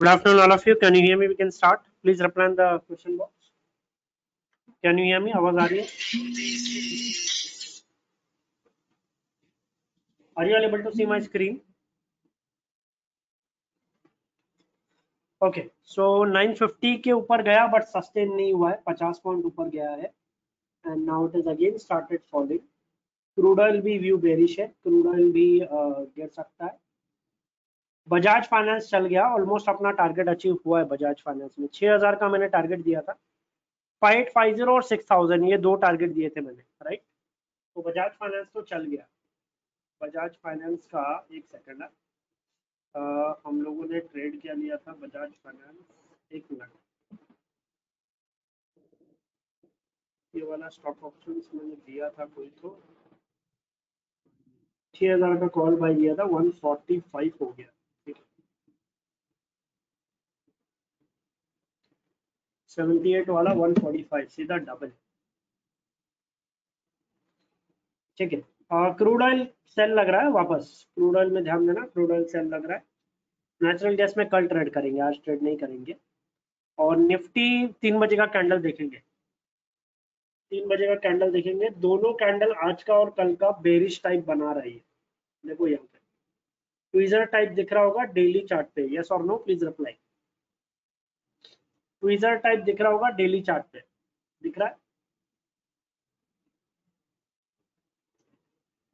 Good afternoon, all of you. Can you hear me? We can start. Please reply in the question box. Can you hear me? आवाज आ रही है? Are you able to see my screen? Okay, so 950 के ऊपर गया but sustain नहीं हुआ है, 50 point ऊपर गया है and now it is again started falling. Crude oil भी व्यू बेरिश है, क्रूड ऑयल भी गिर सकता है. बजाज फाइनेंस चल गया, ऑलमोस्ट अपना टारगेट अचीव हुआ है बजाज फाइनेंस में. 6000 का मैंने टारगेट दिया था, 5850 और 6000, ये दो टारगेट दिए थे मैंने, राइट. तो बजाज फाइनेंस तो चल गया. बजाज फाइनेंस का एक सेकंड है, हम लोगों ने ट्रेड क्या लिया था बजाज फाइनेंस, एक मिनट. ये वाला स्टॉक ऑप्शन मैंने दिया था कोई तो 6000 का कॉल बाय दिया था, 145 हो गया. ठीक है, 78 वाला 145, सीधा डबल. ठीक है, क्रूड ऑयल सेल लग रहा है वापस, क्रूड ऑयल में ध्यान देना, क्रूड ऑयल सेल लग रहा है. नेचुरल गैस में कल ट्रेड करेंगे, आज ट्रेड नहीं करेंगे. और निफ्टी 3 बजे का कैंडल देखेंगे, 3 बजे का कैंडल देखेंगे. दोनों कैंडल आज का और कल का बेरिश टाइप बना रही है. देखो यहाँ पे ट्वीजर टाइप दिख रहा होगा डेली चार्ट पे, यस और no please reply. Tweezer type दिख रहा होगा डेली चार्ट पे, दिख रहा है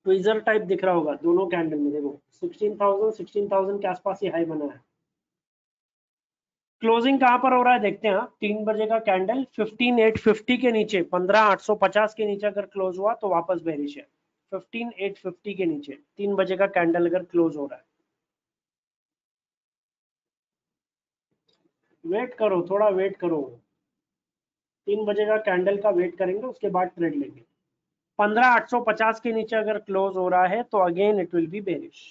ट्वीजर टाइप दिख रहा होगा दोनों कैंडल में. देखो 16,000 के आसपास ही हाई बना है. क्लोजिंग कहां पर हो रहा है देखते हैं. 3 बजे का कैंडल 15,850 के नीचे, 15,850 के नीचे अगर क्लोज हुआ तो वापस बेरिश है. 15,850 के नीचे 3 बजे का कैंडल अगर क्लोज हो रहा है. वेट करो, थोड़ा वेट करो, 3 बजे का कैंडल का वेट करेंगे, उसके बाद ट्रेड लेंगे. 15,850 के नीचे अगर क्लोज हो रहा है तो again it will be bearish.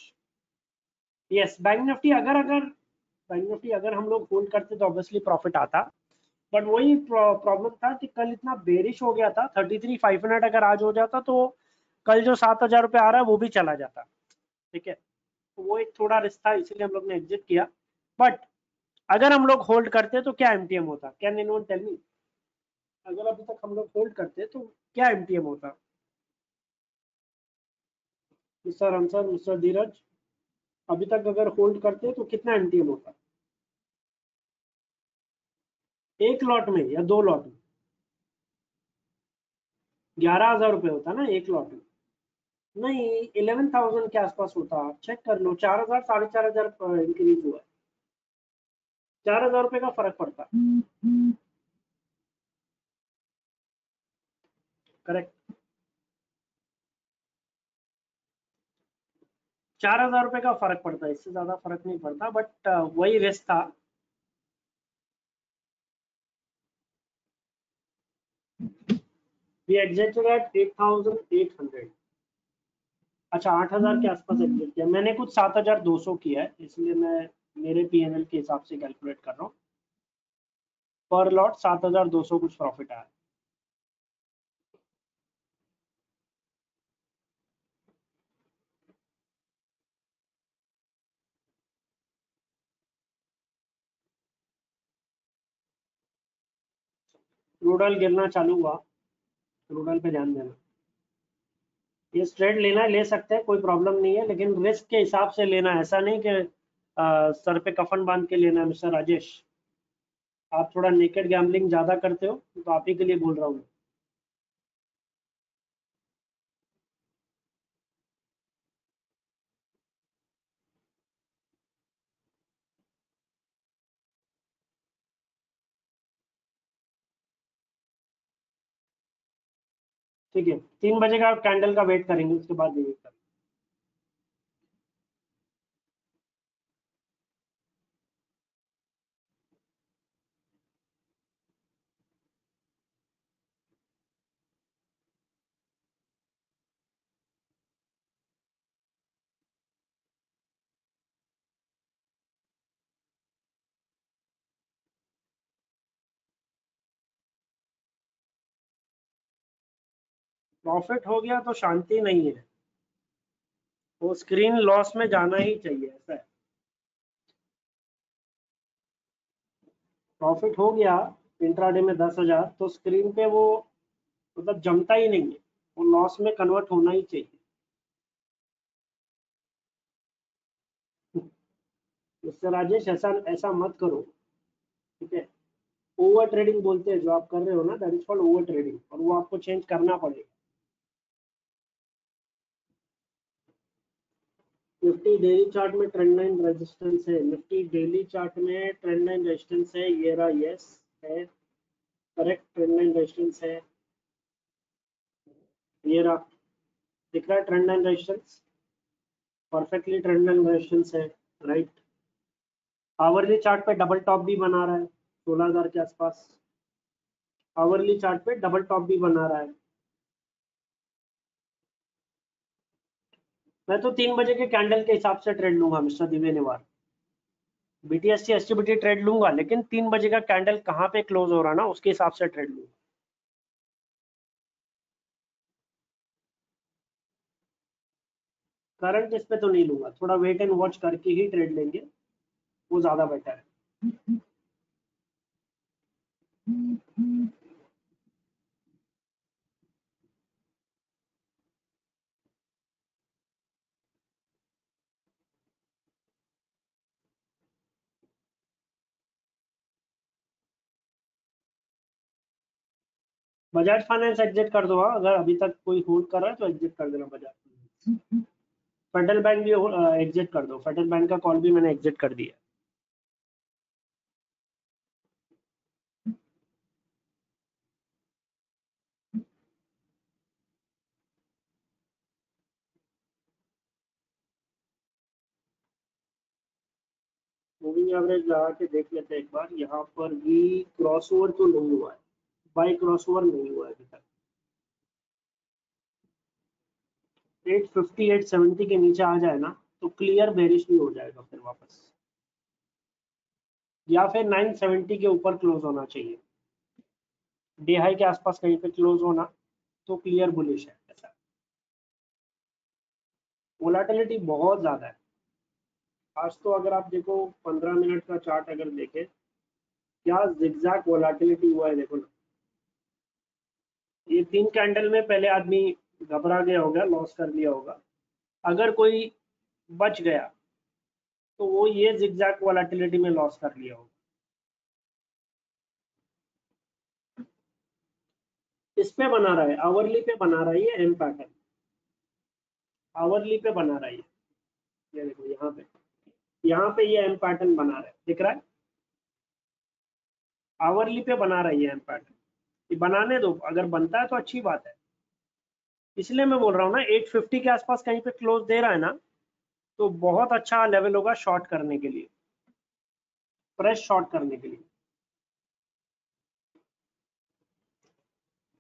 Yes, bank Nifty अगर हम लोग होल्ड करते तो ऑब्वियसली प्रॉफिट आता, बट वही प्रॉब्लम था कि कल इतना बेरिश हो गया था. 33,500 अगर आज हो जाता तो कल जो 7,000 रुपये आ रहा है वो भी चला जाता. ठीक है, तो वो एक थोड़ा रिस्क था, इसीलिए हम लोग ने एग्जिट किया. बट अगर हम लोग होल्ड करते तो क्या एमटीएम होता? कैन एनीवन टेल मी, अगर अभी तक हम लोग होल्ड करते तो क्या एमटीएम होता? मिस्टर आंसर, मिस्टर धीरज, अभी तक अगर होल्ड करते तो कितना एमटीएम होता? एक लॉट में या दो लॉट में? 11,000 रुपये होता ना एक लॉट में, नहीं 11,000 के आसपास होता. चेक कर लो, 4,000 4,500 इंक्रीज हुआ है, 4,000 रुपये का फर्क पड़ता. करेक्ट, 4,000 रुपये का फर्क पड़ता है, इससे ज्यादा फर्क नहीं पड़ता. बट वही रिस्क था. We exited at 8,800. अच्छा, 8,000 के आसपास एग्जिट किया मैंने, कुछ 7,200 किया है, इसलिए मैं मेरे पीएनएल के हिसाब से कैलकुलेट कर रहा हूँ. पर लॉट 7,200 कुछ प्रॉफिट आया. क्रूडल गिरना चालू हुआ, क्रूडल पे ध्यान देना. ये स्ट्रेट लेना है, ले सकते हैं, कोई प्रॉब्लम नहीं है, लेकिन रिस्क के हिसाब से लेना है. ऐसा नहीं कि सर पे कफन बांध के लेना है. मिस्टर राजेश, आप थोड़ा नेकेड गैम्बलिंग ज्यादा करते हो तो आप ही के लिए बोल रहा हूँ. ठीक है, 3 बजे का कैंडल का वेट करेंगे, उसके बाद देखेंगे. प्रॉफिट हो गया तो शांति नहीं है, वो स्क्रीन लॉस में जाना ही चाहिए, ऐसा है. प्रॉफिट हो गया इंट्राडे में 10,000 तो स्क्रीन पे वो मतलब जमता ही नहीं है, वो लॉस में कन्वर्ट होना ही चाहिए। इससे राजेश ऐसा मत करो, ठीक है। ओवर ट्रेडिंग बोलते हैं जो आप कर रहे हो ना, that is called over trading, और वो आपको चेंज करना पड़ेगा। निफ्टी डेली चार्ट में ट्रेंड लाइन रेजिस्टेंस है, निफ्टी डेली चार्ट में ट्रेंड लाइन रेजिस्टेंस है, ये रहा, यस है करेक्ट, ट्रेंड लाइन रेजिस्टेंस है, ये रहा, दिख रहा है trend line resistance, perfectly trend line resistance है, राइट। आवरली चार्ट पे डबल टॉप भी बना रहा है 16,000 के आसपास, आवरली चार्ट पे डबल टॉप भी बना रहा है। मैं तो 3 बजे के कैंडल के हिसाब से ट्रेड लूंगा mister Divenewar, BTST STBT trade लूंगा, लेकिन 3 बजे का कैंडल कहाँ पे क्लोज हो रहा ना, उसके हिसाब से ट्रेड लूंगा। करंट इस पे तो नहीं लूंगा, थोड़ा वेट एंड वॉच करके ही ट्रेड लेंगे, वो ज्यादा बेटर है। बजाज फाइनेंस एग्जिट कर दो, अगर अभी तक कोई होल्ड कर रहा है तो एग्जिट कर देना बजाज फाइनेंस। फेडरल बैंक भी एग्जिट कर दो, फेडरल बैंक का कॉल भी मैंने एग्जिट कर दिया। मूविंग एवरेज लगा के देख लेते हैं एक बार, यहाँ पर भी क्रॉसओवर तो नहीं हुआ है, बाई क्रॉसओवर नहीं हुआ है अभी तक। 850 870 के नीचे आ जाए ना तो क्लियर बेरिश भी हो जाएगा फिर वापस, या फिर 970 के ऊपर क्लोज होना चाहिए, डे हाई के आसपास कहीं पे क्लोज होना तो क्लियर बुलिश है। ऐसा वोलेटिलिटी बहुत ज्यादा है आज तो। अगर आप देखो 15 मिनट का चार्ट अगर देखें, क्या जिगजैग वोलेटिलिटी हुआ है, देखो ना। ये 3 कैंडल में पहले आदमी घबरा गया होगा, लॉस कर लिया होगा, अगर कोई बच गया तो वो ये zigzag वॉलेटिलिटी में लॉस कर लिया होगा। इस पे बना रहा है, आवरली पे बना रहा है, ये एम पैटर्न आवरली पे बना रहा है, ये देखो यहाँ पे ये एम पैटर्न बना रहा है, दिख रहा है, आवरली पे बना रहा है ये एम पैटर्न। ये बनाने दो, अगर बनता है तो अच्छी बात है। इसलिए मैं बोल रहा हूँ ना, 850 के आसपास कहीं पे क्लोज दे रहा है ना तो बहुत अच्छा लेवल होगा शॉर्ट करने के लिए, फ्रेश शॉर्ट करने के लिए।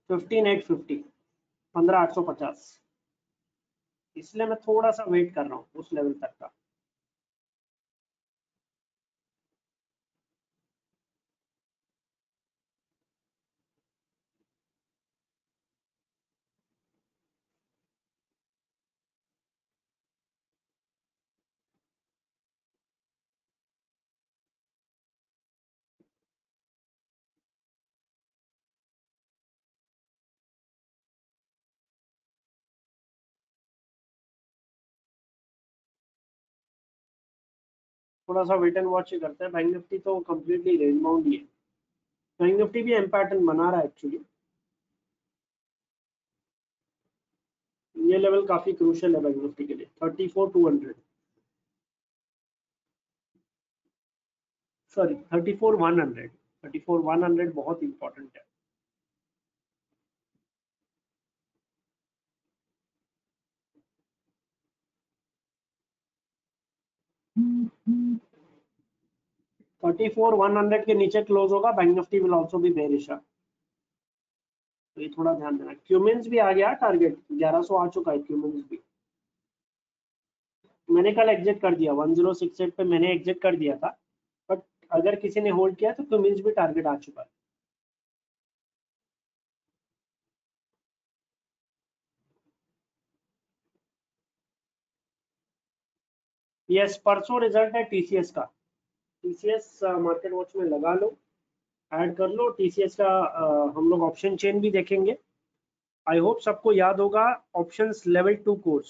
15,850, 15,850, इसलिए मैं थोड़ा सा वेट कर रहा हूँ उस लेवल तक का। थोड़ा सा वेट एंड वॉच ही करते हैं। बैंक निफ्टी तो कम्प्लीटली रेंज बाउंड ही है, बैंक निफ्टी भी एम पैटर्न बना रहा है एक्चुअली। ये लेवल काफी क्रूशियल है बैंक निफ्टी के लिए, 34,100 बहुत इंपॉर्टेंट है। के नीचे क्लोज होगा, bank Nifty will also be bearish, तो ये थोड़ा ध्यान देना। क्यूमिंस भी आ गया टारगेट, 1100 आ चुका है क्यूमिंस भी। मैंने कल एग्जिट कर दिया, 1068 पे मैंने एग्जिट कर दिया था, बट अगर किसी ने होल्ड किया तो क्यूमिंस भी टारगेट आ चुका है। परसों रिजल्ट है टीसीएस का, टीसीएस मार्केट वॉच में लगा लो, ऐड कर लो। टीसीएस का हम लोग ऑप्शन चेन भी देखेंगे। आई होप सबको याद होगा ऑप्शंस लेवल 2 कोर्स,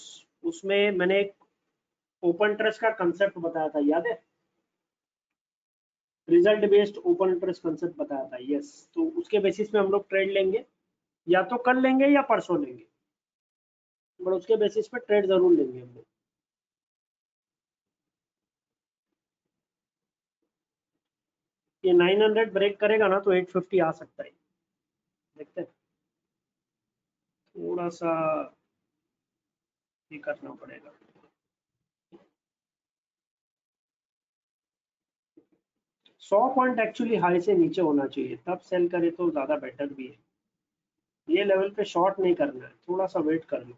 उसमें मैंने एक ओपन इंटरेस्ट का कंसेप्ट बताया था, याद है, result based open interest concept बताया था। यस, तो उसके बेसिस पे हम लोग ट्रेड लेंगे, या तो कल लेंगे या परसों लेंगे, पर उसके बेसिस पे ट्रेड जरूर लेंगे हम लोग। ये 900 ब्रेक करेगा ना तो 850 आ सकता है, देखते हैं, थोड़ा सा ये करना पड़ेगा। पॉइंट एक्चुअली हाई से नीचे होना चाहिए तब सेल करे तो ज्यादा बेटर भी है। ये लेवल पे शॉर्ट नहीं करना है, थोड़ा सा वेट कर लो।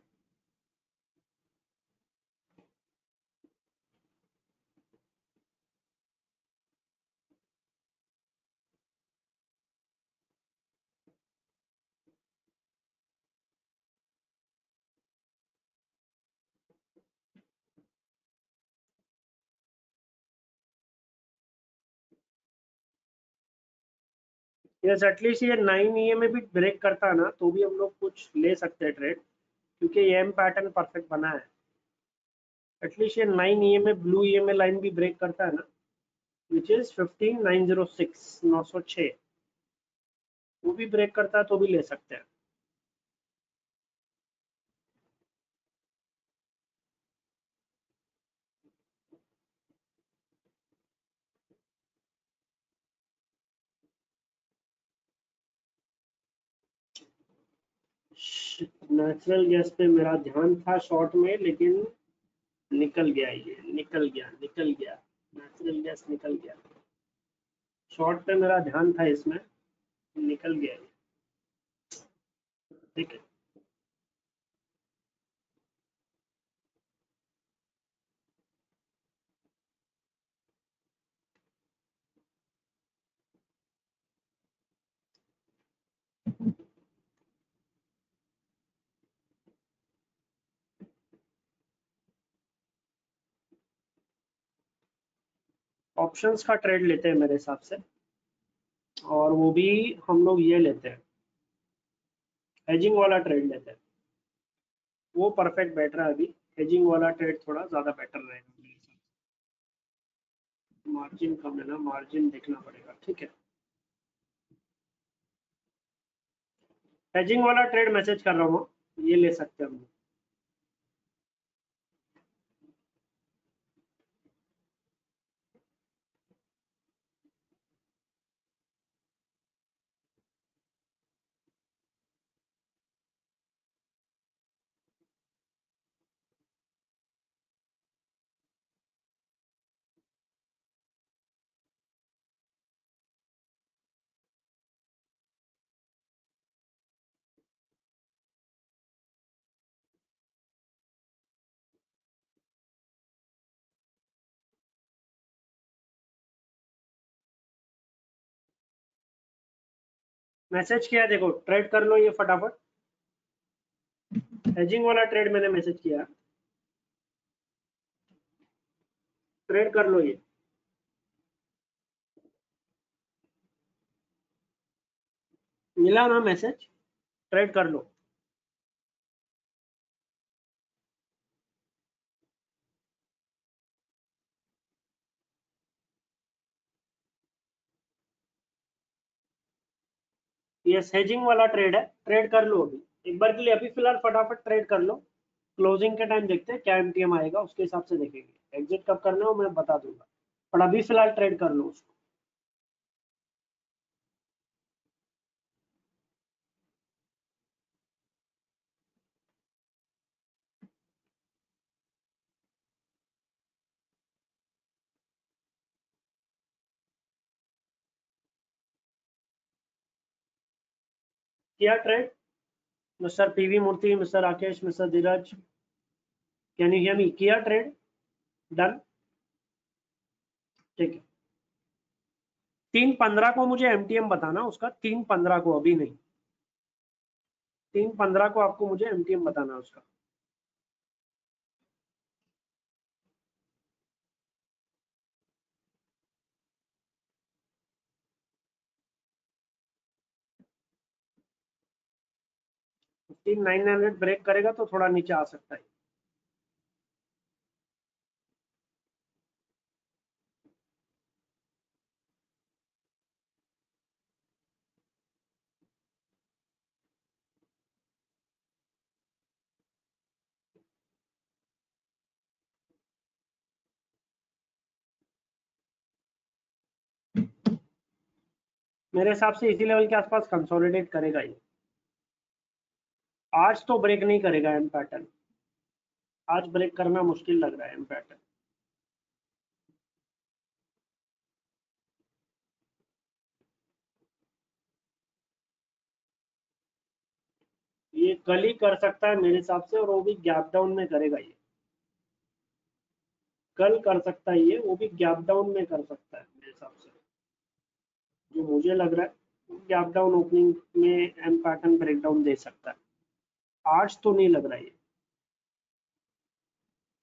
यस, एटलीस्ट ये 9 EMA भी ब्रेक करता है ना तो भी हम लोग कुछ ले सकते हैं ट्रेड, क्योंकि ये एम पैटर्न परफेक्ट बना है। एटलीस्ट ये 9 EMA ब्लू EMA लाइन भी ब्रेक करता है ना, विच इज 15906, वो भी ब्रेक करता है तो भी ले सकते हैं। नेचुरल गैस पे मेरा ध्यान था शॉर्ट में, लेकिन निकल गया, ये निकल गया नेचुरल गैस निकल गया। शॉर्ट पे मेरा ध्यान था, इसमें निकल गया ये, ठीक है। ऑप्शंस का ट्रेड लेते हैं मेरे हिसाब से, और वो भी हम लोग ये लेते हैं, हेजिंग वाला ट्रेड लेते हैं, वो परफेक्ट बैठ रहा है अभी। हेजिंग वाला ट्रेड थोड़ा ज़्यादा बेटर रहेगा मेरे हिसाब से। मार्जिन कम लेना, मार्जिन देखना पड़ेगा, ठीक है। हेजिंग वाला ट्रेड मैसेज कर रहा हूँ, ये ले सकते हैं हम लोग। मैसेज किया, देखो ट्रेड कर लो ये फटाफट। हेजिंग वाला ट्रेड मैंने मैसेज किया, ट्रेड कर लो ये। मिला ना मैसेज, ट्रेड कर लो। यस, हेजिंग वाला ट्रेड है, ट्रेड कर लो अभी एक बार के लिए, अभी फिलहाल फटाफट ट्रेड कर लो। क्लोजिंग के टाइम देखते हैं क्या एमटीएम आएगा, उसके हिसाब से देखेंगे। एग्जिट कब करना हो मैं बता दूंगा, पर अभी फिलहाल ट्रेड कर लो उसको। किया trade mister PV Murthy, mister Rakesh, mister Dheeraj, can you hear me? किया ट्रेड, डन, ठीक है। 3:15 को मुझे एमटीएम बताना उसका, 3:15 को, अभी नहीं, 3:15 को आपको मुझे एमटीएम बताना उसका। 16900 ब्रेक करेगा तो थोड़ा नीचे आ सकता है। मेरे हिसाब से इसी लेवल के आसपास कंसोलिडेट करेगा ये। आज तो ब्रेक नहीं करेगा एम पैटर्न, आज ब्रेक करना मुश्किल लग रहा है एम पैटर्न। ये कल ही कर सकता है मेरे हिसाब से, और वो भी गैप डाउन में करेगा ये। कल कर सकता है ये, वो भी गैप डाउन में कर सकता है मेरे हिसाब से, जो मुझे लग रहा है गैप डाउन ओपनिंग में एम पैटर्न ब्रेकडाउन दे सकता है। आज तो नहीं लग रहा है,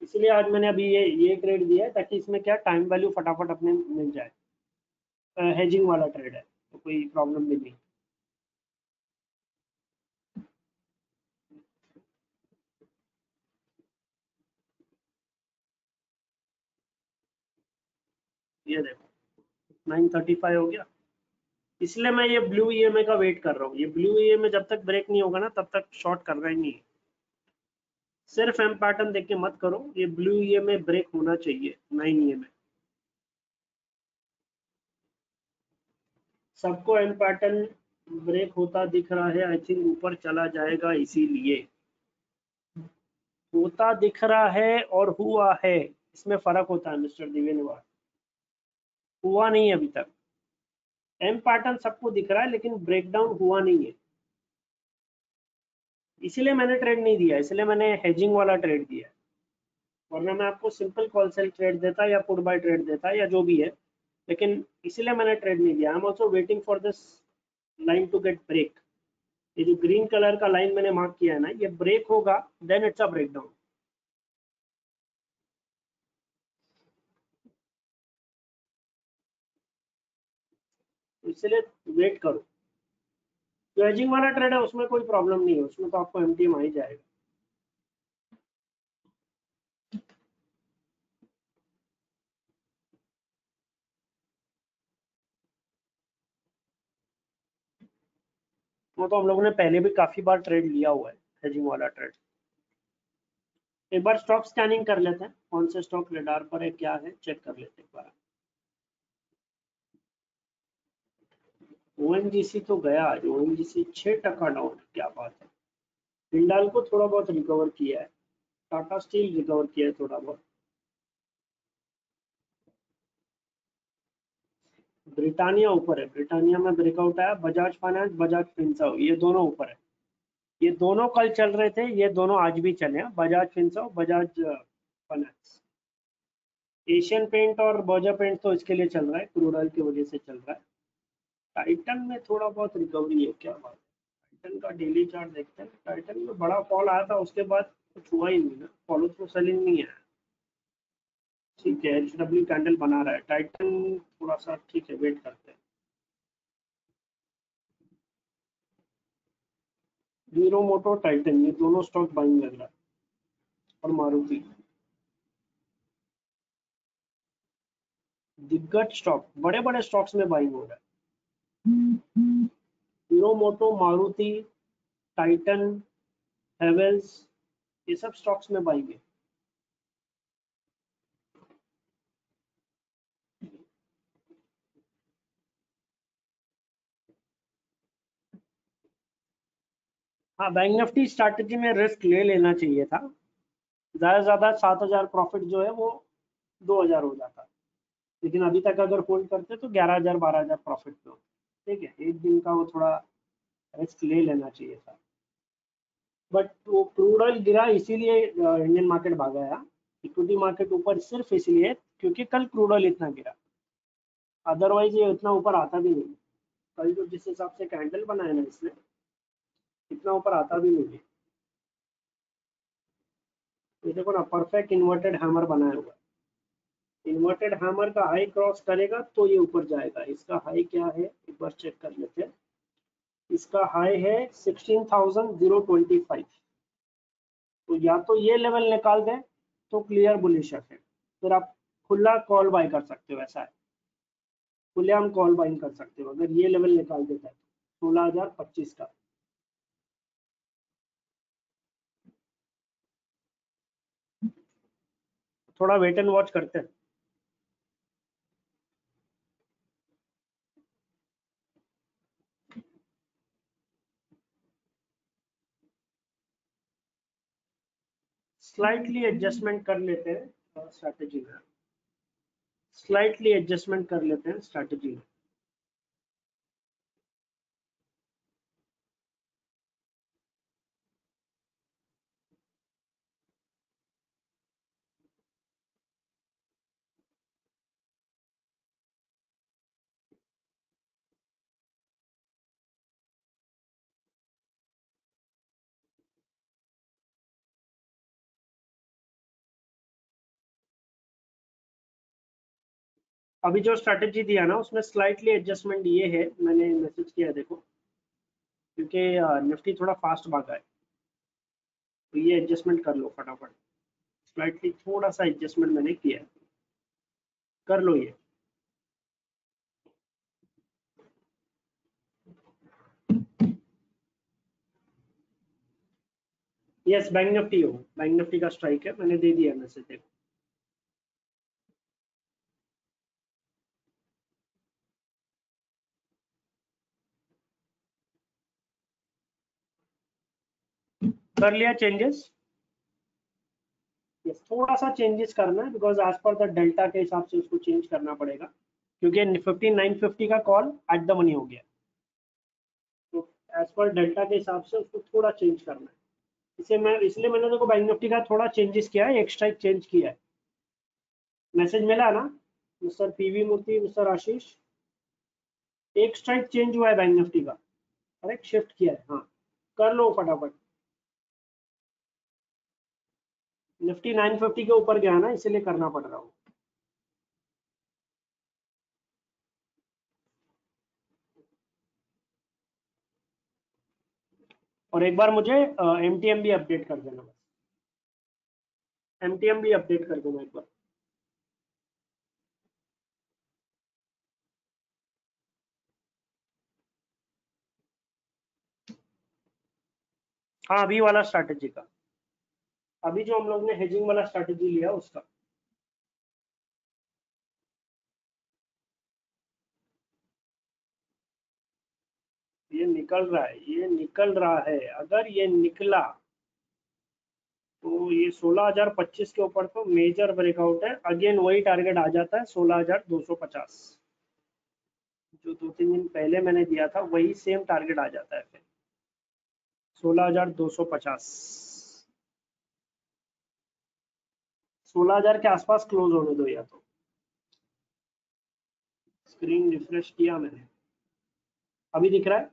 इसलिए आज मैंने अभी ये ट्रेड दिया है ताकि इसमें क्या टाइम वैल्यू फटाफट अपने मिल जाए। हेजिंग वाला ट्रेड है तो कोई प्रॉब्लम भी नहीं। ये देखो 935 हो गया, इसलिए मैं ये ब्लू ईएमए का वेट कर रहा हूँ। ये ब्लू ईएमए जब तक ब्रेक नहीं होगा ना तब तक शॉर्ट करना ही नहीं है। सिर्फ एम पैटर्न देख के मत करो, ये ब्लू ईएमए ब्रेक होना चाहिए। 9 ईएमए सबको एम पैटर्न ब्रेक होता दिख रहा है, आई थिंक ऊपर चला जाएगा इसीलिए होता दिख रहा है। और हुआ है, इसमें फर्क होता है मिस्टर दिवेनवार। हुआ नहीं है अभी तक, एम पैटर्न सबको दिख रहा है लेकिन ब्रेकडाउन हुआ नहीं है, इसीलिए मैंने ट्रेड नहीं दिया। इसलिए मैंने हेजिंग वाला ट्रेड दिया, वरना मैं आपको सिंपल कॉल सेल ट्रेड देता या पुट बाय ट्रेड देता या जो भी है, लेकिन इसीलिए मैंने ट्रेड नहीं दिया। I am also waiting for this line to get break. ये जो ग्रीन कलर का लाइन मैंने मार्क किया है ना, ये ब्रेक होगा देन इट्स अ ब्रेकडाउन। इसलिए वेट करो। जो हेजिंग वाला ट्रेड है उसमें कोई प्रॉब्लम नहीं है, उसमें तो आपको एमटीएम आ ही जाएगा। वो तो हम लोगों ने पहले भी काफी बार ट्रेड लिया हुआ है हेजिंग वाला ट्रेड। एक बार स्टॉक स्कैनिंग कर लेते हैं, कौन से स्टॉक रडार पर है क्या है चेक कर लेते हैं एक बार। ओएनजीसी तो गया आज, ओएनजीसी 6% डाउन, क्या बात है। जिंदाल को थोड़ा बहुत रिकवर किया है, टाटा स्टील रिकवर किया है थोड़ा बहुत, ब्रिटानिया ऊपर है, ब्रिटानिया में ब्रेकआउट आया। बजाज फाइनेंस, बजाज फिनसर्व ये दोनों ऊपर है। ये दोनों कल चल रहे थे, ये दोनों आज भी चले हैं, Bajaj Finserv, Bajaj Finance. Asian paint और बजाज पेंट तो इसके लिए चल रहा है, क्रूरल की वजह से चल रहा है। टाइटन में थोड़ा बहुत रिकवरी है, क्या बात है। टाइटन का डेली चार्ट देखते हैं। टाइटन में बड़ा फॉल आया था, उसके बाद कुछ हुआ ही नहीं ना, फॉलो थ्रू सेलिंग नहीं आया। ठीक है, HW कैंडल बना रहा है टाइटन, थोड़ा सा ठीक है वेट करते हैं। हीरो मोटो, टाइटन ये दोनों स्टॉक बाइंग लग रहा है, और मारुति दिग्गज स्टॉक, बड़े बड़े स्टॉक्स में बाइंग हो रहा है। Hero Moto, Maruti, Titan, Havells ये सब स्टॉक्स में बाइंग है। हाँ, बैंक निफ्टी स्ट्रैटेजी में रिस्क ले लेना चाहिए था, ज्यादा से ज्यादा 7000 प्रॉफिट जो है वो 2000 हो जाता, लेकिन अभी तक अगर होल्ड करते तो 11000-12000 प्रॉफिट पे होता। ठीक है, एक दिन का वो थोड़ा रिस्क ले लेना चाहिए था, बट वो क्रूड ऑयल गिरा इसीलिए इंडियन मार्केट भागाया। इक्विटी मार्केट ऊपर सिर्फ इसलिए क्योंकि कल क्रूड ऑयल इतना गिरा, अदरवाइज ये इतना ऊपर आता भी नहीं। कल जो जिस हिसाब से कैंडल बनाया ना इसने, इतना ऊपर आता भी नहीं है। ये देखो ना, परफेक्ट इन्वर्टेड हैमर बनाया हुआ, इन्वर्टेड हैमर का हाई क्रॉस करेगा तो ये ऊपर जाएगा। इसका हाई क्या है एक बार चेक कर लेते हैं। इसका हाई है 16,025। तो या तो ये लेवल निकाल दें तो क्लियर बुलिश है, फिर आप खुला कॉल बाय कर सकते हो। ऐसा है, खुले हम कॉल बाइंग कर सकते हो अगर ये लेवल निकाल देता है 16,025 का। थोड़ा वेट एंड वॉच करते हैं। स्लाइटली एडजस्टमेंट कर लेते हैं स्ट्रैटेजी में, स्लाइटली एडजस्टमेंट कर लेते हैं स्ट्रैटेजी में। अभी जो स्ट्रैटेजी दिया ना उसमें स्लाइटली एडजस्टमेंट ये है, मैंने मैसेज किया है देखो, क्योंकि निफ्टी थोड़ा फास्ट भागा है तो ये एडजस्टमेंट कर लो फटाफट। स्लाइटली थोड़ा सा एडजस्टमेंट मैंने किया है, कर लो ये। यस, बैंक निफ्टी हो, बैंक निफ्टी का स्ट्राइक है, मैंने दे दिया मैसेज देखो। कर लिया चेंजेस। यस, थोड़ा सा चेंजेस करना है because as per the delta के हिसाब से उसको चेंज करना पड़ेगा, क्योंकि 5950 का कॉल एट द मनी हो गया, तो एज पर डेल्टा के हिसाब से उसको थोड़ा चेंज करना है। इसे मैं इसलिए मैंने देखो बैंक निफ्टी का थोड़ा चेंजेस किया है, एक स्ट्राइक चेंज किया है। मैसेज मिला ना mister PV Murthy, mister Ashish, एक स्ट्राइक चेंज हुआ है बैंक निफ्टी का, करेक्ट, शिफ्ट किया है। हाँ, कर लो फटाफट। निफ्टी 950 के ऊपर गया ना, इसलिए करना पड़ रहा हो। और एक बार मुझे MTM भी अपडेट कर देना, बस MTM भी अपडेट कर दूंगा एक बार। हाँ, अभी वाला स्ट्रैटेजी का, अभी जो हम लोग ने हेजिंग वाला स्ट्रैटेजी लिया उसका। ये निकल रहा है, ये निकल रहा है। अगर ये निकला तो ये 16,025 के ऊपर तो मेजर ब्रेकआउट है। अगेन वही टारगेट आ जाता है 16,250, जो 2-3 दिन पहले मैंने दिया था, वही सेम टारगेट आ जाता है फिर 16,250। 16,000 के आसपास क्लोज होने दो, या तो स्क्रीन रिफ्रेश किया मैंने, अभी दिख रहा है।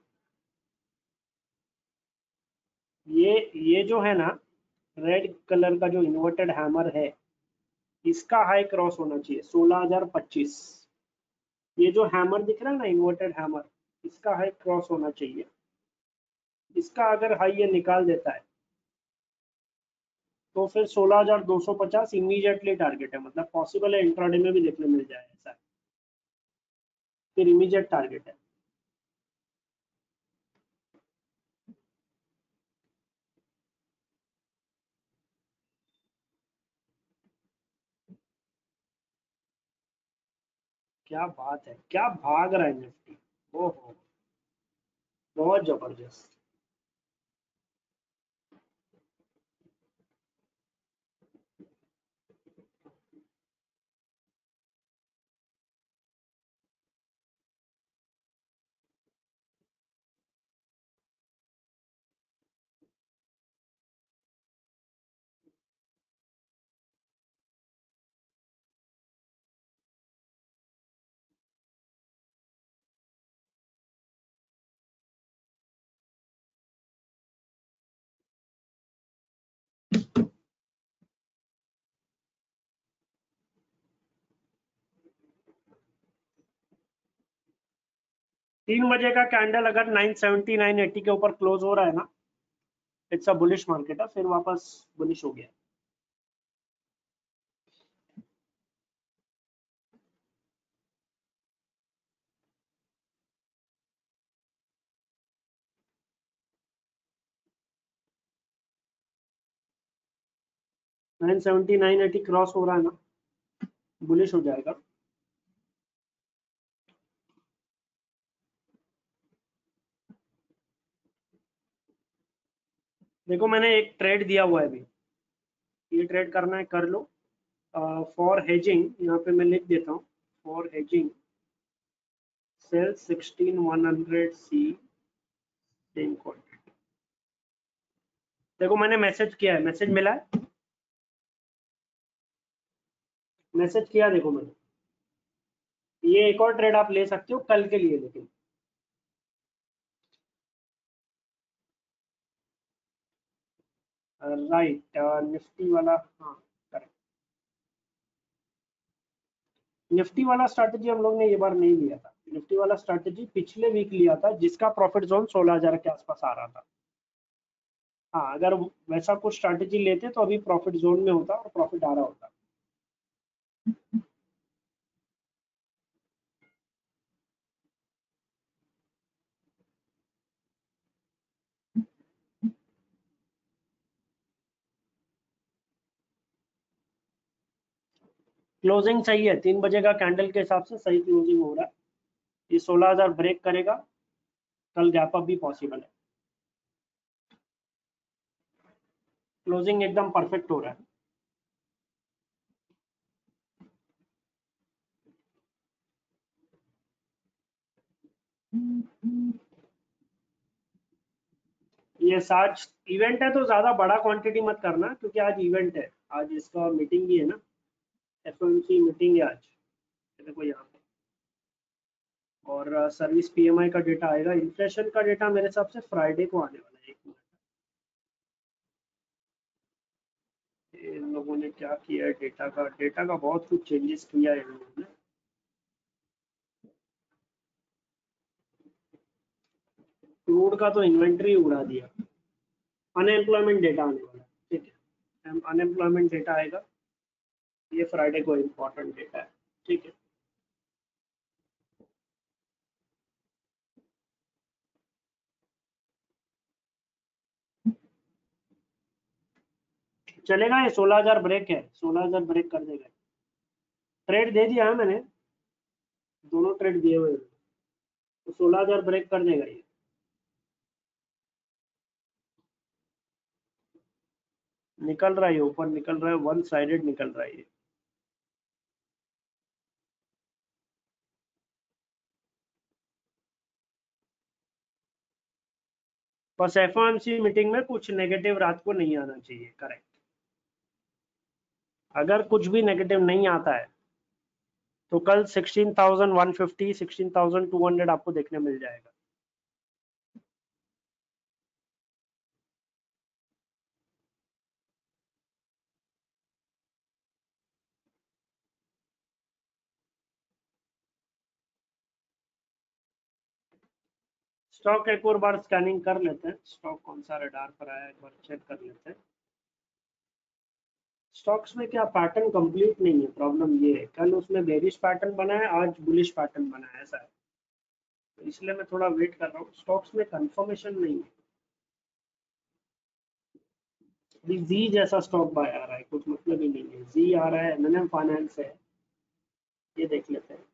ये जो है ना रेड कलर का जो इन्वर्टेड हैमर है, इसका हाई क्रॉस होना चाहिए 16,025। ये जो हैमर दिख रहा है ना इन्वर्टेड हैमर, इसका हाई क्रॉस होना चाहिए। इसका अगर हाई ये निकाल देता है तो फिर 16,250 इमीडिएटली टारगेट है, मतलब पॉसिबल है इंट्राडे में भी देखने मिल जाए ऐसा, फिर इमीडिएट टारगेट है। क्या बात है, क्या भाग रहा है निफ्टी, ओहो बहुत जबरदस्त। 3 बजे का कैंडल अगर 970-980 के ऊपर क्लोज हो रहा है ना, इट्स अ बुलिश मार्केट है, फिर वापस बुलिश हो गया। $970-980 क्रॉस हो रहा है ना, बुलिश हो जाएगा। देखो मैंने एक ट्रेड दिया हुआ है अभी, ये ट्रेड करना है कर लो। फॉर हेजिंग यहाँ पे मैं लिख देता हूँ, for hedging sell 16100 C same quantity. देखो मैंने मैसेज किया है, मैसेज मिला है, मैसेज किया। देखो मैंने ये एक और ट्रेड आप ले सकते हो कल के लिए, लेकिन राइट निफ्टी वाला, हाँ करेक्ट, निफ्टी वाला स्ट्रैटेजी हम लोग ने ये बार नहीं लिया था। निफ्टी वाला स्ट्रैटेजी पिछले वीक लिया था, जिसका प्रॉफिट जोन 16,000 के आसपास आ रहा था। हाँ अगर वैसा कुछ स्ट्रैटेजी लेते तो अभी प्रॉफिट जोन में होता और प्रॉफिट आ रहा होता। क्लोजिंग सही है, 3 बजे का कैंडल के हिसाब से सही क्लोजिंग हो रहा है। ये 16,000 ब्रेक करेगा, कल गैप अप भी पॉसिबल है। क्लोजिंग एकदम परफेक्ट हो रहा है। यस आज इवेंट है तो ज्यादा बड़ा क्वांटिटी मत करना, क्योंकि आज इवेंट है, आज इसका मीटिंग भी है ना, एफएमसी मीटिंग है आज। देखो यहाँ पे, और सर्विस पीएमआई का डेटा आएगा, इन्फ्लेशन का डेटा मेरे हिसाब से फ्राइडे को आने वाला है। एक मिनट, इन लोगों ने क्या किया है, डेटा का बहुत कुछ चेंजेस किया है इन लोगों ने। क्रूड का तो इन्वेंट्री उड़ा दिया। अनएम्प्लॉयमेंट डेटा आने वाला है, ठीक है, अनएम्प्लॉयमेंट डेटा आएगा, ये फ्राइडे को इम्पोर्टेंट डेटा है, ठीक है। चलेगा ये 16,000 ब्रेक है, 16,000 ब्रेक कर देगा। ट्रेड दे दिया है मैंने, दोनों ट्रेड दिए हुए हैं, तो 16,000 ब्रेक कर देगा ये। निकल रहा है ऊपर, निकल रहा है, वन साइडेड निकल रहा है ये। बस एफएमसी मीटिंग में कुछ नेगेटिव रात को नहीं आना चाहिए, करेक्ट। अगर कुछ भी नेगेटिव नहीं आता है तो कल 16,150 16,200 आपको देखने मिल जाएगा। स्टॉक एक और बार स्कैनिंग कर लेते हैं, स्टॉक कौन सा रडार पर आया एक बार चेक कर लेते हैं। स्टॉक्स में क्या पैटर्न कंप्लीट नहीं है, प्रॉब्लम ये है। कल उसमें बेरिश पैटर्न बना है, आज बुलिश पैटर्न बना है, ऐसा है, तो इसलिए मैं थोड़ा वेट कर रहा हूँ। स्टॉक्स में कंफर्मेशन नहीं है। जी जैसा स्टॉक बाय आ रहा है, कुछ मतलब ही नहीं है। जी आ रहा है, एमएनएम फाइनेंस है, ये देख लेते हैं।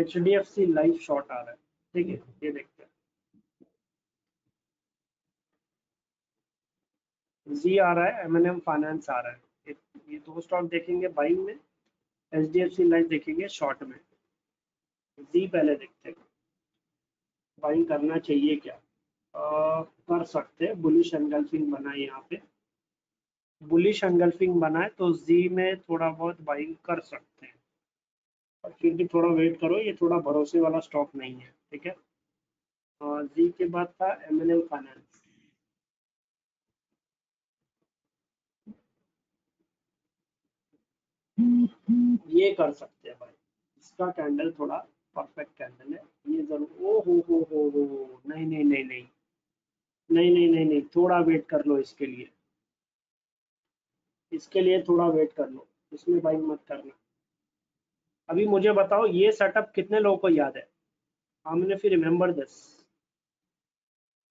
HDFC लाइफ शॉर्ट आ रहा है, ठीक है, ये देखते हैं। जी आ रहा है, M&M फाइनेंस आ रहा है, ये दो स्टॉक देखेंगे बाइंग में, HDFC लाइफ देखेंगे शॉर्ट में। जी पहले देखते हैं, बाइंग करना चाहिए क्या? कर सकते हैं, बुलिश एनगल्फिंग बना है यहाँ पे, बुलिश एनगल्फिंग बना है तो जी में थोड़ा बहुत बाइंग कर सकते हैं, और फिर भी थोड़ा वेट करो, ये थोड़ा भरोसे वाला स्टॉक नहीं है, ठीक है। और जी के बाद था एमएनएम फाइनेंस, ये कर सकते हैं भाई, इसका कैंडल थोड़ा परफेक्ट कैंडल है ये जरूर। ओ हो नहीं नहीं नहीं नहीं नहीं नहीं नहीं नहीं, थोड़ा वेट कर लो इसके लिए, थोड़ा वेट कर लो, इसमें भाई मत करना। अभी मुझे बताओ ये सेटअप कितने लोगों को याद है? हमने फिर रिमेम्बर दिस,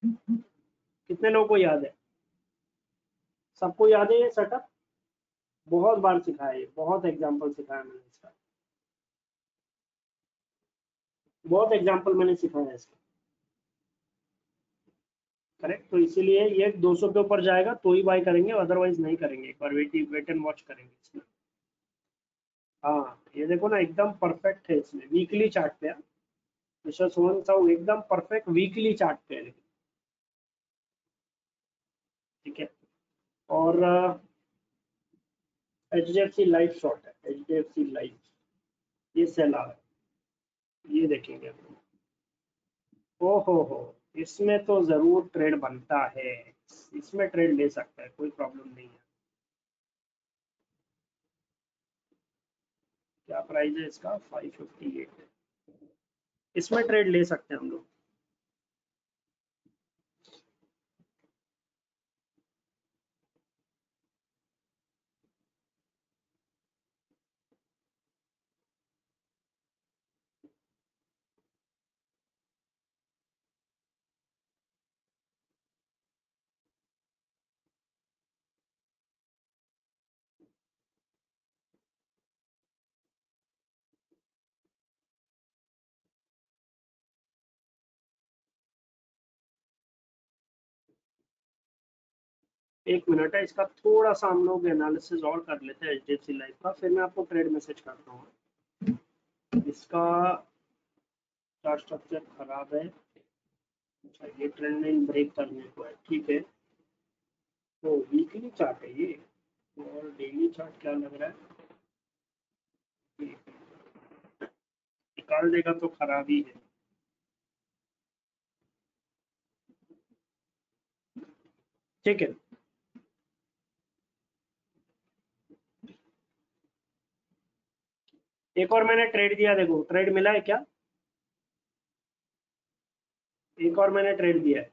कितने लोगों को याद है? सबको याद है ये सेटअप? बहुत बार सिखाया है, बहुत एग्जाम्पल सिखाया मैंने इसका, करेक्ट। तो इसीलिए ये 200 के ऊपर जाएगा तो ही बाय करेंगे, अदरवाइज नहीं करेंगे। एक बार वेट एंड वॉच करेंगे इसमें। हाँ ये देखो ना, एकदम परफेक्ट है इसमें, वीकली चार्ट पे मिश्रा सोहन साहू, एकदम परफेक्ट वीकली चार्ट पे है, ठीक है। और HDFC लाइफ शॉर्ट है, HDFC लाइफ ये सेल आ रहा है, ये देखेंगे। ओहो इसमें तो जरूर ट्रेड बनता है, इसमें ट्रेड ले सकता है, कोई प्रॉब्लम नहीं है। क्या प्राइस है इसका? 558। इसमें ट्रेड ले सकते हैं हम लोग, एक मिनट है इसका, थोड़ा सा हम लोग एनालिसिस और कर लेते हैं HDFC लाइफ का, फिर मैं आपको ट्रेड मैसेज करता हूँ। इसका चार्ट स्ट्रक्चर खराब है, अच्छा ये ट्रेंड लाइन ब्रेक करने को है, ठीक है। तो वीकली चार्ट है ये, और डेली चार्ट क्या लग रहा है, निकाल देगा तो खराब ही है। ठीक है, एक और मैंने ट्रेड दिया, देखो ट्रेड मिला है क्या? एक और मैंने ट्रेड दिया है,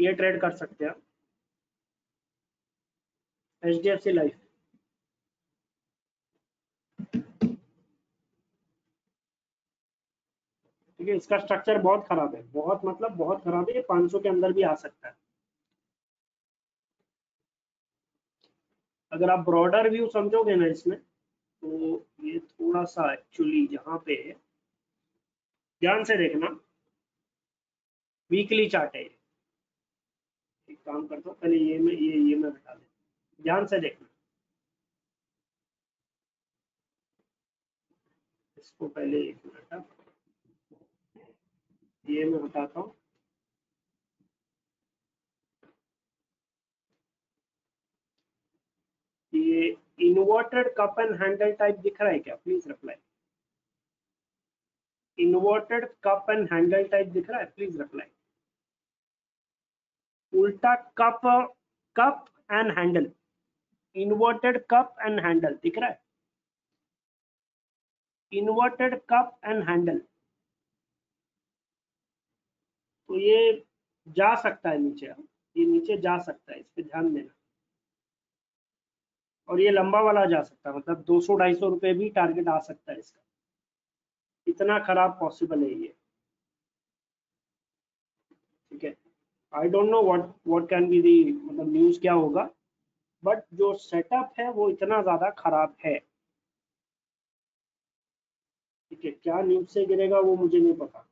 ये ट्रेड कर सकते हैं HDFC लाइफ। ठीक है, इसका स्ट्रक्चर बहुत खराब है, बहुत मतलब बहुत खराब है, ये 500 के अंदर भी आ सकता है। अगर आप ब्रॉडर व्यू समझोगे ना इसमें, तो ये थोड़ा सा एक्चुअली यहाँ पे ध्यान से देखना, वीकली चार्ट है। एक काम करता हूँ पहले ये मैं हटा देता, ध्यान से देखना इसको पहले, एक मिनट ये मैं हटाता हूँ। ये inverted cup and handle type दिख रहा है क्या? Please reply. Inverted cup and handle type दिख रहा है, प्लीज रिप्लाई। उल्टा cup and handle, inverted cup and handle दिख रहा है, इन्वर्टेड कप एंड हैंडल। तो ये जा सकता है नीचे, ये नीचे जा सकता है, इस पे ध्यान देना। और ये लंबा वाला जा सकता है, मतलब 200-250 रुपए भी टारगेट आ सकता है इसका, इतना खराब पॉसिबल है ये, ठीक है। I don't know what can be the, मतलब न्यूज क्या होगा, बट जो सेटअप है वो इतना ज्यादा खराब है, ठीक है। क्या न्यूज से गिरेगा वो मुझे नहीं पता,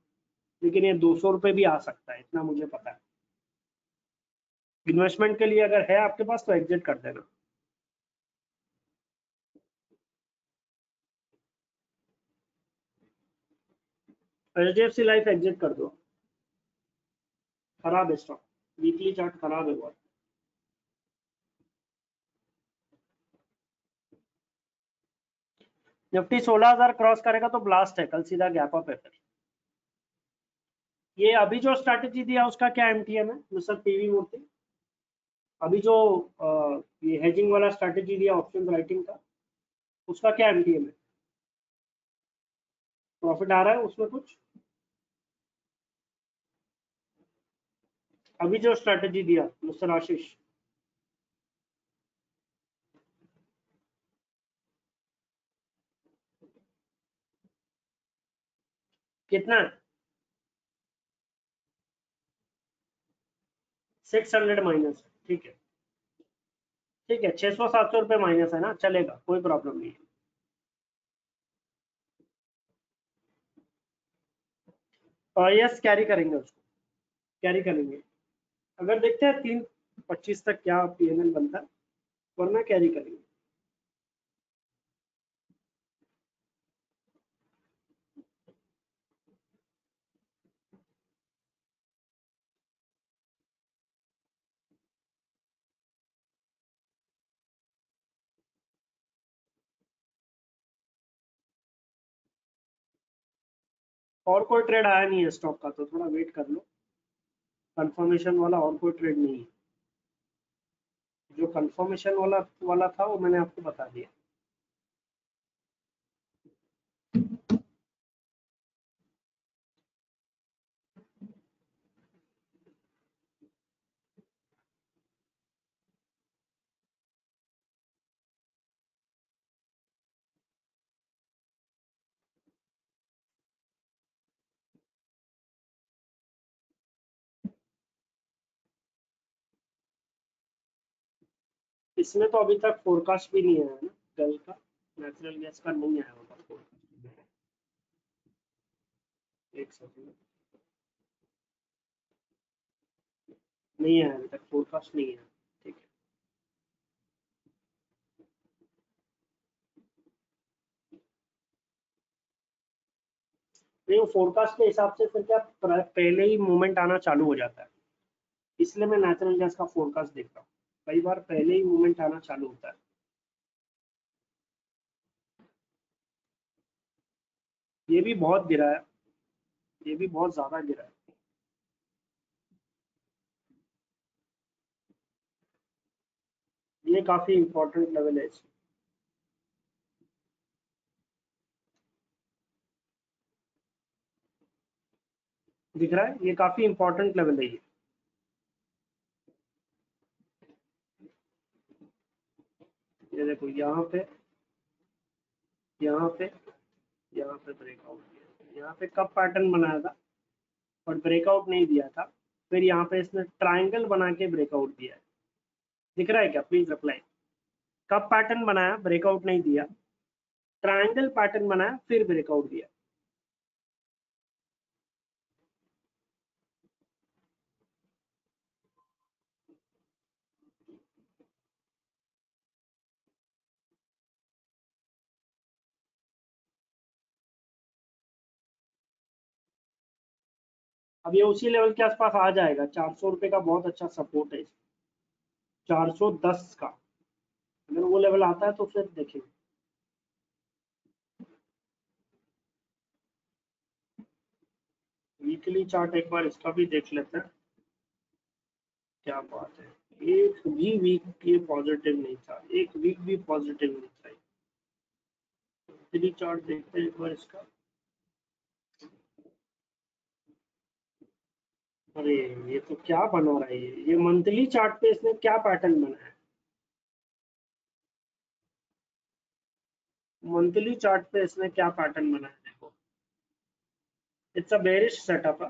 लेकिन ये 200 रुपए भी आ सकता है, इतना मुझे पता है। इन्वेस्टमेंट के लिए अगर है आपके पास तो एग्जिट कर देना। HDFC लाइफ एग्जिट कर दो, खराब है स्टॉक, वीकली चार्ट खराब है बहुत। निफ्टी 16,000 क्रॉस करेगा तो ब्लास्ट है, कल सीधा गैप अप है। फिर ये अभी जो स्ट्रैटेजी दिया उसका क्या MTM है मिस्टर PV मूर्ति? अभी जो ये हेजिंग वाला स्ट्रैटेजी दिया ऑप्शन राइटिंग का, उसका क्या एमटीएम है? प्रॉफिट आ रहा है उसमें कुछ? अभी जो स्ट्रैटेजी दिया मिस्टर आशीष, कितना है? 600 माइनस, ठीक है, ठीक है, 600-700 रुपये माइनस है ना, चलेगा, कोई प्रॉब्लम नहीं है। यस, कैरी करेंगे उसको, कैरी करेंगे। अगर देखते हैं 325 तक क्या पीएनएल बनता है, वरना कैरी करेंगे। और कोई ट्रेड आया नहीं है स्टॉक का, तो थोड़ा वेट कर लो, कंफर्मेशन वाला और कोई ट्रेड नहीं है। जो कंफर्मेशन वाला था वो मैंने आपको बता दिया। इसमें तो अभी तक फोरकास्ट भी नहीं आया ना, कल का नेचुरल गैस का नहीं आया होगा फोरकास्ट, एक सेकंड, नहीं आया अभी तक फोरकास्ट, नहीं आया, ठीक है। नहीं, फोरकास्ट के हिसाब से फिर क्या पहले ही मूवमेंट आना चालू हो जाता है, इसलिए मैं नेचुरल गैस का फोरकास्ट देख रहा हूँ, कई बार पहले ही मूवमेंट आना चालू होता है। ये भी बहुत गिरा है, ये भी बहुत ज्यादा गिरा है। ये काफी इंपॉर्टेंट लेवल है। दिख रहा है, ये काफी इंपॉर्टेंट लेवल है ये। ये देखो, यहाँ पे ब्रेकआउट दिया, यहाँ पे कब पैटर्न बनाया था और ब्रेकआउट नहीं दिया था, फिर यहाँ पे इसने ट्रायंगल बना के ब्रेकआउट दिया है। दिख रहा है क्या? Please reply. कब पैटर्न बनाया, ब्रेकआउट नहीं दिया, ट्रायंगल पैटर्न बनाया, फिर ब्रेकआउट दिया। अब ये उसी लेवल के आसपास आ जाएगा। 400 रुपए का बहुत अच्छा सपोर्ट है, 410 का, अगर वो लेवल आता है तो फिर देखेंगे। वीकली चार्ट एक बार इसका भी देख लेते हैं, क्या बात है। एक भी वीक ये पॉजिटिव नहीं था, एक वीक भी पॉजिटिव नहीं था। वीकली चार्ट देखते हैं एक बार इसका। अरे ये तो क्या बना रहा है ये मंथली चार्ट पे इसने क्या पैटर्न बनाया है? मंथली चार्ट पे इसने क्या पैटर्न बनाया है? देखो, इट्स अ बेरिश सेटअप है,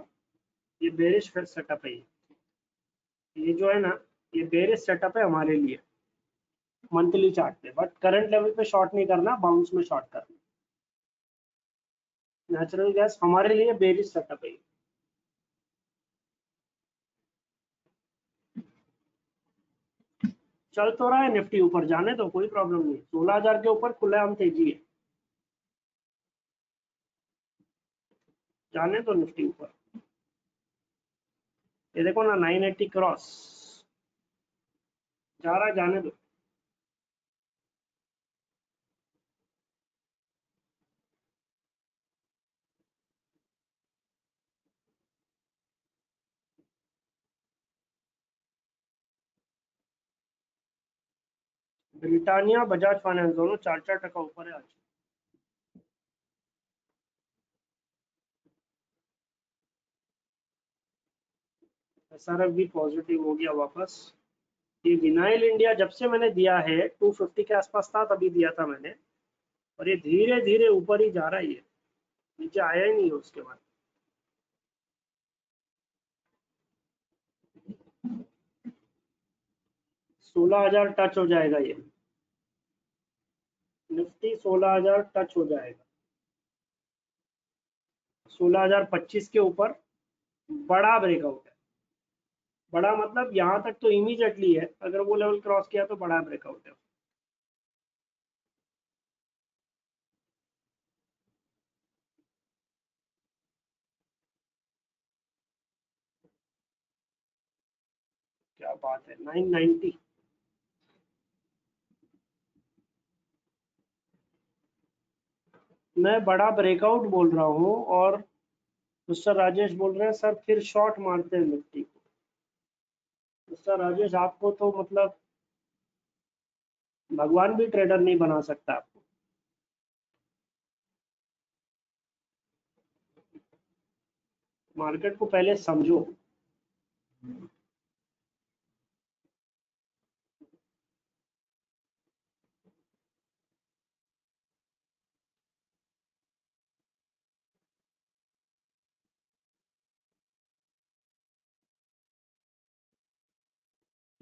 ये बेरिश सेटअप है। ये जो है ना, ये बेरिश सेटअप है हमारे लिए मंथली चार्ट पे, बट करंट लेवल पे शॉर्ट नहीं करना, बाउंस में शॉर्ट करना। नेचुरल गैस हमारे लिए बेरिश सेटअप है। चल तो रहा है निफ्टी, ऊपर जाने तो कोई प्रॉब्लम नहीं। 16,000 के ऊपर खुलेआम तेजी है, जाने तो निफ्टी ऊपर। ये देखो ना, 980 क्रॉस जा रहा, जाने दो। ब्रिटानिया, बजाज फाइनेंस दोनों 4-4% ऊपर है आज। एसआरएफ भी पॉजिटिव हो गया वापस। ये विनाइल इंडिया जब से मैंने दिया है 250 के आसपास था, तभी दिया था मैंने, और ये धीरे धीरे ऊपर ही जा रहा है, ये नीचे आया ही नहीं है उसके बाद। $16,000 टच हो जाएगा ये निफ्टी, 16,000 टच हो जाएगा, 16,025 के ऊपर बड़ा ब्रेकआउट है। बड़ा मतलब यहाँ तक तो इमीडिएटली है, अगर वो लेवल क्रॉस किया तो बड़ा ब्रेकआउट है। क्या बात है, 990 मैं बड़ा ब्रेकआउट बोल रहा हूँ, और मिस्टर राजेश बोल रहे हैं सर फिर शॉर्ट मारते हैं निफ्टी को। मिस्टर राजेश आपको तो मतलब भगवान भी ट्रेडर नहीं बना सकता आपको। मार्केट को पहले समझो।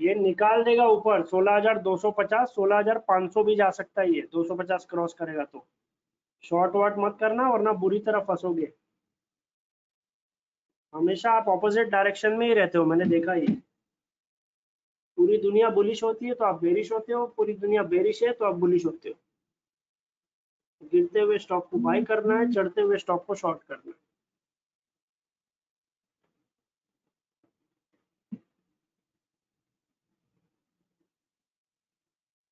ये निकाल देगा ऊपर 16,250, 16,500 भी जा सकता है ये, 250 क्रॉस करेगा तो। शॉर्ट वॉट मत करना वरना बुरी तरह फंसोगे। हमेशा आप ऑपोजिट डायरेक्शन में ही रहते हो, मैंने देखा ये। पूरी दुनिया बुलिश होती है तो आप बेरिश होते हो, पूरी दुनिया बेरिश है तो आप बुलिश होते हो। गिरते हुए स्टॉक को बाय करना है, चढ़ते हुए स्टॉक को शॉर्ट करना है।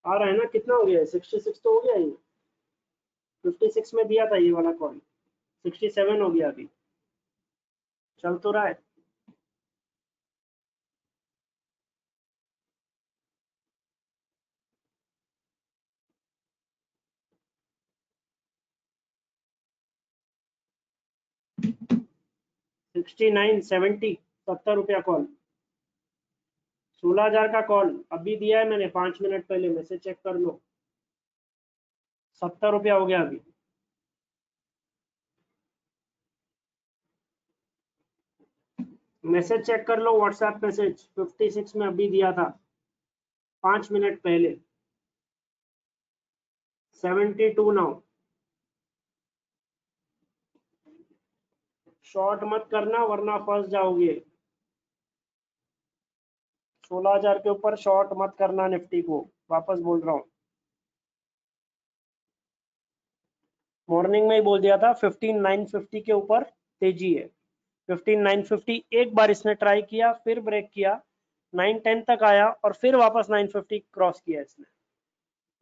आ रहा है ना, कितना हो गया है? 66 तो हो गया ही, 56 में दिया था ये वाला कॉल, 67 हो गया, अभी चल तो रहा है। ₹69, ₹70, ₹70 कॉल, 16,000 का कॉल अभी दिया है मैंने 5 मिनट पहले, मैसेज चेक कर लो। ₹70 हो गया अभी। मैसेज चेक कर लो, व्हाट्सएप मैसेज 56 में अभी दिया था 5 मिनट पहले। 72 नाउ। शॉर्ट मत करना वरना फंस जाओगे। 16,000 के ऊपर शॉर्ट मत करना निफ्टी को, वापस बोल रहा हूँ। मॉर्निंग में ही बोल दिया था 15,950 के ऊपर तेजी है। 15,950 एक बार इसने ट्राई किया, फिर ब्रेक किया, 910 तक आया और फिर वापस 950 क्रॉस किया इसने।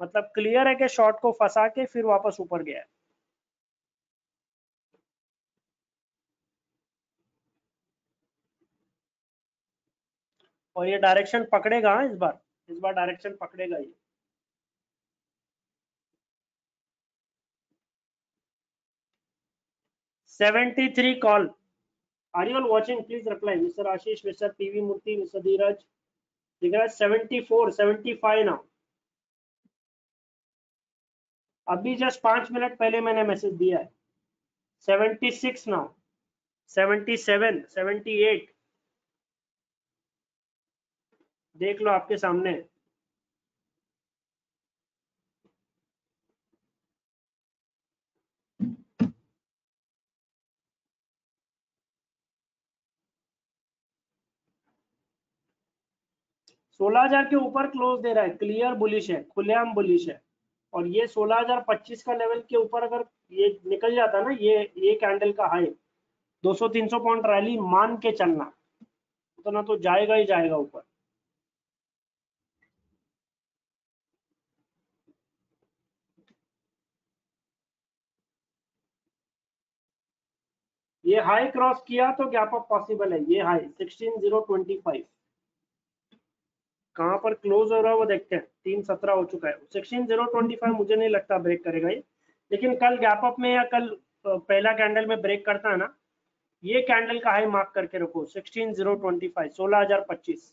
मतलब क्लियर है कि शॉर्ट को फंसा के फिर वापस ऊपर गया है। और ये डायरेक्शन पकड़ेगा इस बार डायरेक्शन पकड़ेगा ये। $73 call. Are you all watching? Please reply. Mister Ashish, mister PV Murthy, mister Dheeraj. 74, 75 now. अभी जस्ट 5 मिनट पहले मैंने मैसेज दिया है। 76 नाउ, 77, 78 देख लो आपके सामने। $16,000 के ऊपर क्लोज दे रहा है, क्लियर बुलिश है, खुलेआम बुलिश है। और ये 16,025 का लेवल के ऊपर अगर ये निकल जाता ना, ये कैंडल का हाई, 200-300 पॉइंट रैली मान के चलना, तो ना तो जाएगा ही जाएगा ऊपर। ये हाई क्रॉस किया तो गैप अप पॉसिबल है। ये हाई 16025 कहां पर क्लोज हो रहा है वो देखते हैं। 317 हो चुका है, सेक्शन 025 मुझे नहीं लगता ब्रेक करेगा ये, लेकिन कल गैप अप में या कल पहला कैंडल में ब्रेक करता है ना, ये कैंडल का हाई मार्क करके रखो 16025 16025।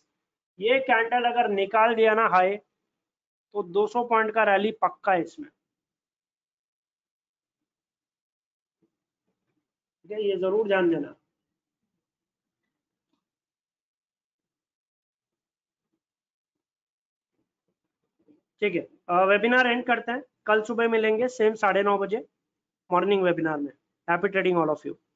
ये कैंडल अगर निकाल दिया ना हाई तो 200 पॉइंट का रैली पक्का है इसमें, ये जरूर ध्यान देना। ठीक है, वेबिनार एंड करते हैं, कल सुबह मिलेंगे सेम 9:30 बजे मॉर्निंग वेबिनार में। Happy trading all of you.